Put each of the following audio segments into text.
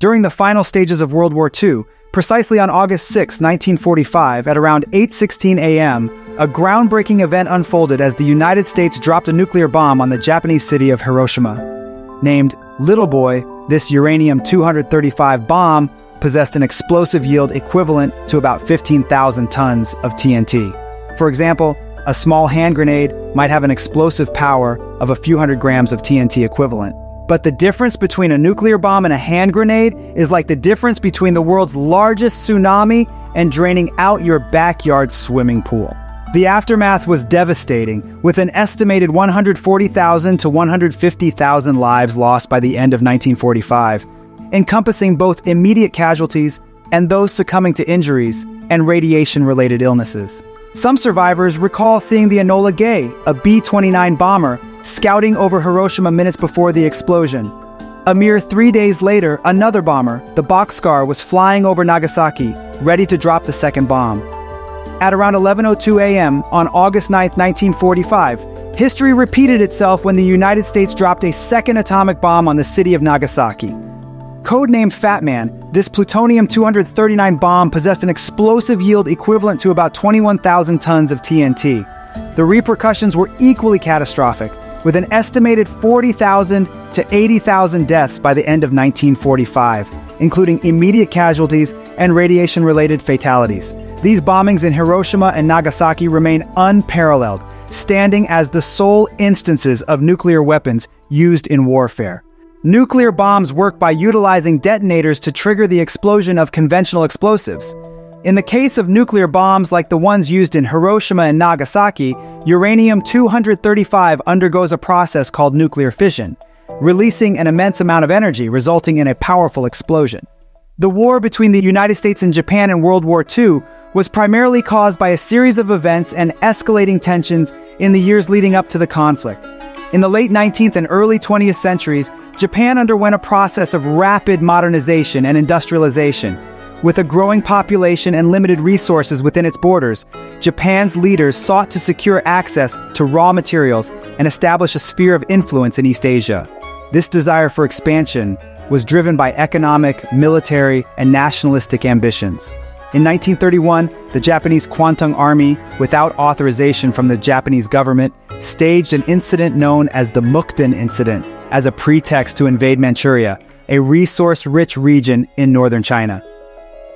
During the final stages of World War II, precisely on August 6, 1945, at around 8:16 a.m., a groundbreaking event unfolded as the United States dropped a nuclear bomb on the Japanese city of Hiroshima. Named Little Boy, this uranium-235 bomb possessed an explosive yield equivalent to about 15,000 tons of TNT. For example, a small hand grenade might have an explosive power of a few hundred grams of TNT equivalent. But the difference between a nuclear bomb and a hand grenade is like the difference between the world's largest tsunami and draining out your backyard swimming pool. The aftermath was devastating, with an estimated 140,000 to 150,000 lives lost by the end of 1945, encompassing both immediate casualties and those succumbing to injuries and radiation-related illnesses. Some survivors recall seeing the Enola Gay, a B-29 bomber, scouting over Hiroshima minutes before the explosion. A mere 3 days later, another bomber, the Bockscar, was flying over Nagasaki, ready to drop the second bomb. At around 11:02 a.m. on August 9, 1945, history repeated itself when the United States dropped a second atomic bomb on the city of Nagasaki. Codenamed Fat Man, this plutonium-239 bomb possessed an explosive yield equivalent to about 21,000 tons of TNT. The repercussions were equally catastrophic, with an estimated 40,000 to 80,000 deaths by the end of 1945, including immediate casualties and radiation-related fatalities. These bombings in Hiroshima and Nagasaki remain unparalleled, standing as the sole instances of nuclear weapons used in warfare. Nuclear bombs work by utilizing detonators to trigger the explosion of conventional explosives. In the case of nuclear bombs like the ones used in Hiroshima and Nagasaki, uranium-235 undergoes a process called nuclear fission, releasing an immense amount of energy, resulting in a powerful explosion. The war between the United States and Japan in World War II was primarily caused by a series of events and escalating tensions in the years leading up to the conflict. In the late 19th and early 20th centuries, Japan underwent a process of rapid modernization and industrialization. With a growing population and limited resources within its borders, Japan's leaders sought to secure access to raw materials and establish a sphere of influence in East Asia. This desire for expansion was driven by economic, military, and nationalistic ambitions. In 1931, the Japanese Kwantung Army, without authorization from the Japanese government, staged an incident known as the Mukden Incident as a pretext to invade Manchuria, a resource-rich region in northern China.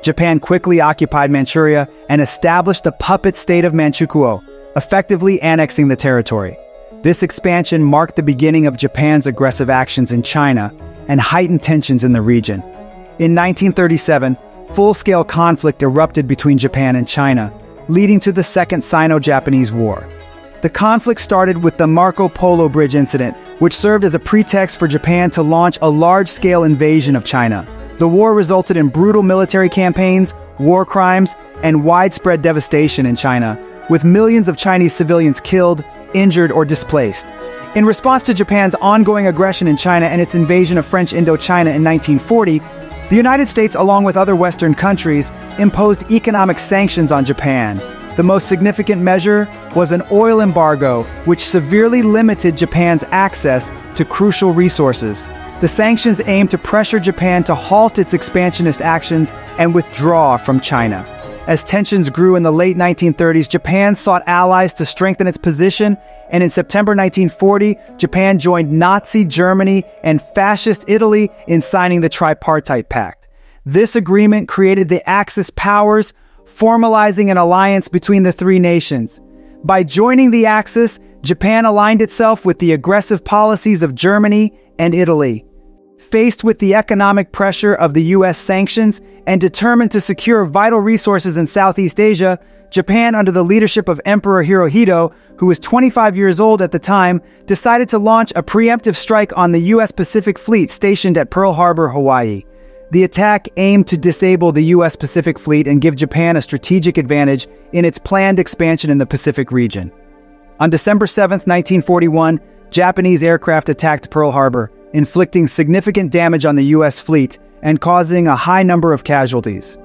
Japan quickly occupied Manchuria and established the puppet state of Manchukuo, effectively annexing the territory. This expansion marked the beginning of Japan's aggressive actions in China and heightened tensions in the region. In 1937, full-scale conflict erupted between Japan and China, leading to the Second Sino-Japanese War. The conflict started with the Marco Polo Bridge incident, which served as a pretext for Japan to launch a large-scale invasion of China. The war resulted in brutal military campaigns, war crimes, and widespread devastation in China, with millions of Chinese civilians killed, injured, or displaced. In response to Japan's ongoing aggression in China and its invasion of French Indochina in 1940, the United States, along with other Western countries, imposed economic sanctions on Japan. The most significant measure was an oil embargo, which severely limited Japan's access to crucial resources. The sanctions aimed to pressure Japan to halt its expansionist actions and withdraw from China. As tensions grew in the late 1930s, Japan sought allies to strengthen its position, and in September 1940, Japan joined Nazi Germany and Fascist Italy in signing the Tripartite Pact. This agreement created the Axis powers, formalizing an alliance between the three nations. By joining the Axis, Japan aligned itself with the aggressive policies of Germany and Italy. Faced with the economic pressure of the U.S. sanctions and determined to secure vital resources in Southeast Asia, Japan, under the leadership of Emperor Hirohito, who was 25 years old at the time, decided to launch a preemptive strike on the U.S. Pacific Fleet stationed at Pearl Harbor, Hawaii. The attack aimed to disable the U.S. Pacific Fleet and give Japan a strategic advantage in its planned expansion in the Pacific region. On December 7, 1941, Japanese aircraft attacked Pearl Harbor, inflicting significant damage on the U.S. fleet and causing a high number of casualties.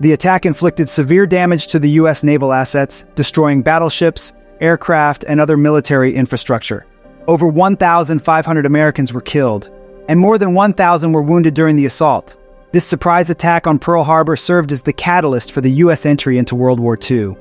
The attack inflicted severe damage to the U.S. naval assets, destroying battleships, aircraft, and other military infrastructure. Over 1,500 Americans were killed, and more than 1,000 were wounded during the assault. This surprise attack on Pearl Harbor served as the catalyst for the U.S. entry into World War II.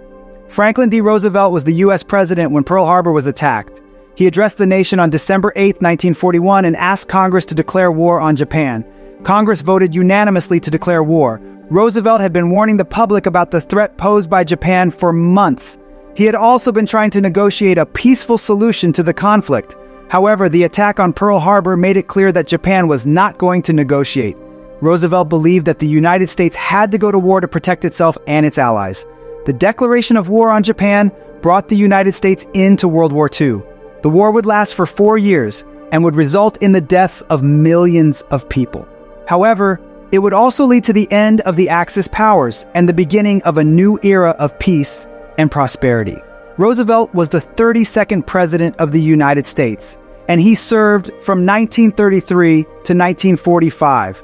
Franklin D. Roosevelt was the U.S. president when Pearl Harbor was attacked. He addressed the nation on December 8, 1941, and asked Congress to declare war on Japan. Congress voted unanimously to declare war. Roosevelt had been warning the public about the threat posed by Japan for months. He had also been trying to negotiate a peaceful solution to the conflict. However, the attack on Pearl Harbor made it clear that Japan was not going to negotiate. Roosevelt believed that the United States had to go to war to protect itself and its allies. The declaration of war on Japan brought the United States into World War II. The war would last for 4 years and would result in the deaths of millions of people. However, it would also lead to the end of the Axis powers and the beginning of a new era of peace and prosperity. Roosevelt was the 32nd President of the United States, and he served from 1933 to 1945.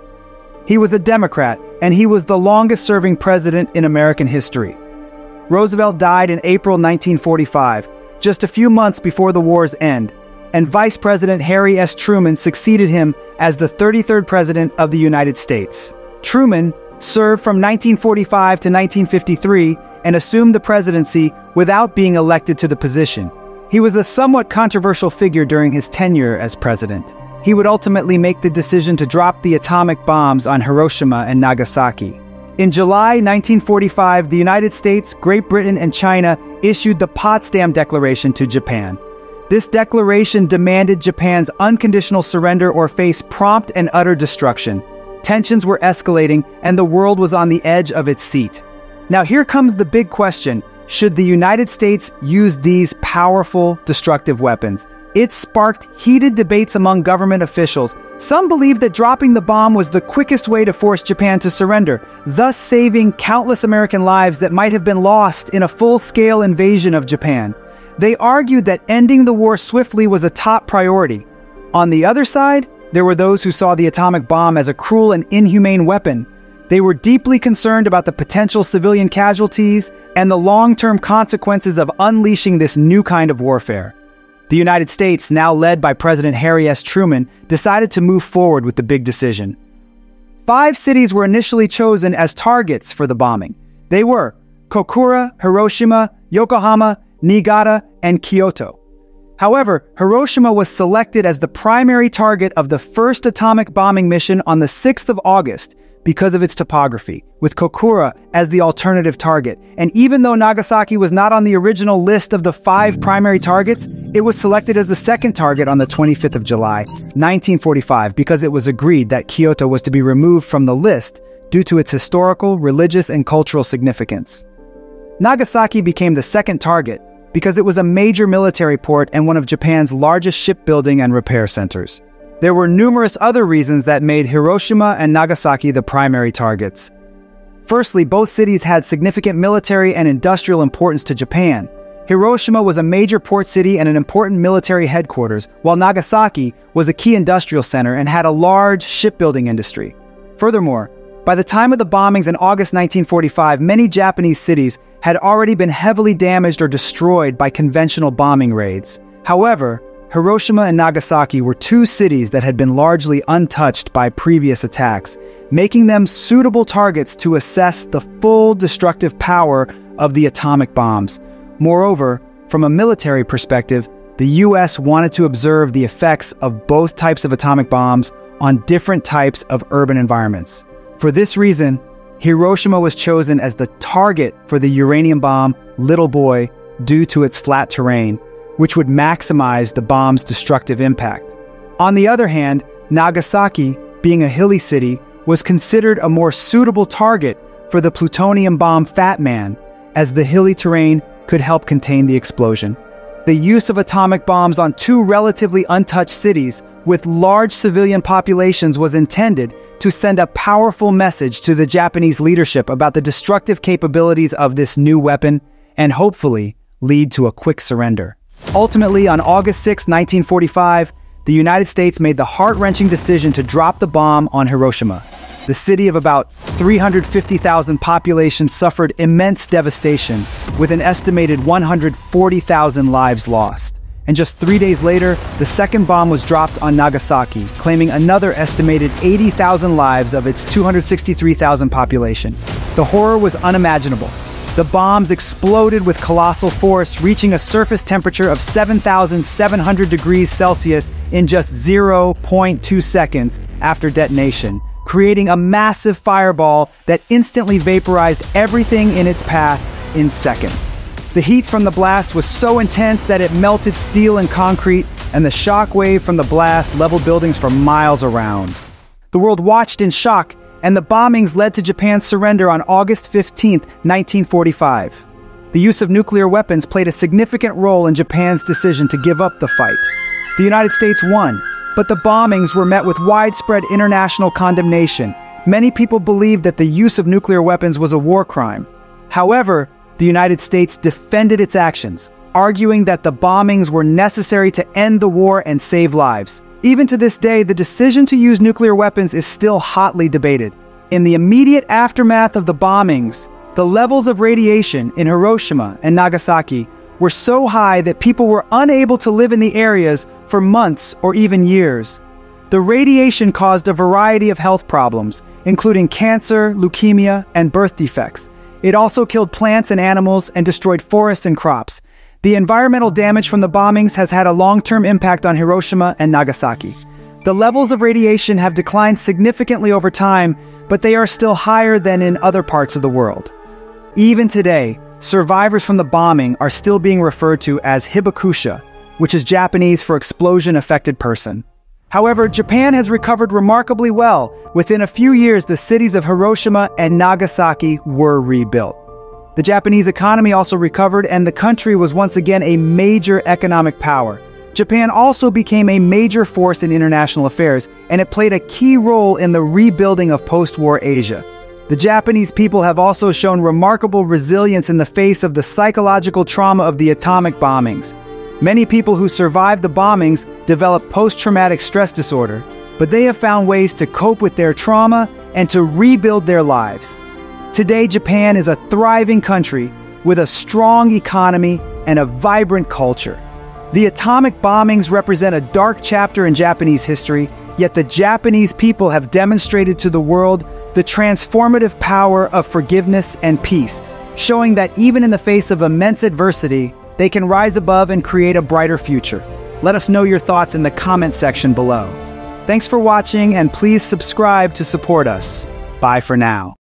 He was a Democrat, and he was the longest-serving president in American history. Roosevelt died in April 1945, just a few months before the war's end, and Vice President Harry S. Truman succeeded him as the 33rd President of the United States. Truman served from 1945 to 1953 and assumed the presidency without being elected to the position. He was a somewhat controversial figure during his tenure as president. He would ultimately make the decision to drop the atomic bombs on Hiroshima and Nagasaki. In July 1945, the United States, Great Britain, and China issued the Potsdam Declaration to Japan. This declaration demanded Japan's unconditional surrender or face prompt and utter destruction. Tensions were escalating, and the world was on the edge of its seat. Now here comes the big question: should the United States use these powerful, destructive weapons? It sparked heated debates among government officials. Some believed that dropping the bomb was the quickest way to force Japan to surrender, thus saving countless American lives that might have been lost in a full-scale invasion of Japan. They argued that ending the war swiftly was a top priority. On the other side, there were those who saw the atomic bomb as a cruel and inhumane weapon. They were deeply concerned about the potential civilian casualties and the long-term consequences of unleashing this new kind of warfare. The United States, now led by President Harry S. Truman, decided to move forward with the big decision. 5 cities were initially chosen as targets for the bombing. They were Kokura, Hiroshima, Yokohama, Niigata, and Kyoto. However, Hiroshima was selected as the primary target of the first atomic bombing mission on the 6th of August because of its topography, with Kokura as the alternative target. And even though Nagasaki was not on the original list of the 5 primary targets, it was selected as the second target on the 25th of July, 1945, because it was agreed that Kyoto was to be removed from the list due to its historical, religious, and cultural significance. Nagasaki became the second target because it was a major military port and one of Japan's largest shipbuilding and repair centers. There were numerous other reasons that made Hiroshima and Nagasaki the primary targets. Firstly, both cities had significant military and industrial importance to Japan. Hiroshima was a major port city and an important military headquarters, while Nagasaki was a key industrial center and had a large shipbuilding industry. Furthermore, by the time of the bombings in August 1945, many Japanese cities had already been heavily damaged or destroyed by conventional bombing raids. However, Hiroshima and Nagasaki were 2 cities that had been largely untouched by previous attacks, making them suitable targets to assess the full destructive power of the atomic bombs. Moreover, from a military perspective, the U.S. wanted to observe the effects of both types of atomic bombs on different types of urban environments. For this reason, Hiroshima was chosen as the target for the uranium bomb Little Boy due to its flat terrain, which would maximize the bomb's destructive impact. On the other hand, Nagasaki, being a hilly city, was considered a more suitable target for the plutonium bomb Fat Man, as the hilly terrain could help contain the explosion. The use of atomic bombs on 2 relatively untouched cities with large civilian populations was intended to send a powerful message to the Japanese leadership about the destructive capabilities of this new weapon and hopefully lead to a quick surrender. Ultimately, on August 6, 1945, the United States made the heart-wrenching decision to drop the bomb on Hiroshima. The city of about 350,000 population suffered immense devastation, with an estimated 140,000 lives lost. and just 3 days later, the second bomb was dropped on Nagasaki, claiming another estimated 80,000 lives of its 263,000 population. The horror was unimaginable. The bombs exploded with colossal force, reaching a surface temperature of 7,700 degrees Celsius in just 0.2 seconds after detonation, creating a massive fireball that instantly vaporized everything in its path in seconds. The heat from the blast was so intense that it melted steel and concrete, and the shock wave from the blast leveled buildings for miles around. The world watched in shock, and the bombings led to Japan's surrender on August 15, 1945. The use of nuclear weapons played a significant role in Japan's decision to give up the fight. The United States won, but the bombings were met with widespread international condemnation. Many people believed that the use of nuclear weapons was a war crime. However, the United States defended its actions, arguing that the bombings were necessary to end the war and save lives. Even to this day, the decision to use nuclear weapons is still hotly debated. In the immediate aftermath of the bombings, the levels of radiation in Hiroshima and Nagasaki were so high that people were unable to live in the areas for months or even years. The radiation caused a variety of health problems, including cancer, leukemia, and birth defects. It also killed plants and animals and destroyed forests and crops. The environmental damage from the bombings has had a long-term impact on Hiroshima and Nagasaki. The levels of radiation have declined significantly over time, but they are still higher than in other parts of the world. Even today, survivors from the bombing are still being referred to as Hibakusha, which is Japanese for explosion-affected person. However, Japan has recovered remarkably well. Within a few years, the cities of Hiroshima and Nagasaki were rebuilt. The Japanese economy also recovered, and the country was once again a major economic power. Japan also became a major force in international affairs, and it played a key role in the rebuilding of post-war Asia. The Japanese people have also shown remarkable resilience in the face of the psychological trauma of the atomic bombings. Many people who survived the bombings developed post-traumatic stress disorder, but they have found ways to cope with their trauma and to rebuild their lives. Today, Japan is a thriving country with a strong economy and a vibrant culture. The atomic bombings represent a dark chapter in Japanese history, yet the Japanese people have demonstrated to the world the transformative power of forgiveness and peace, showing that even in the face of immense adversity, they can rise above and create a brighter future. Let us know your thoughts in the comment section below. Thanks for watching, and please subscribe to support us. Bye for now.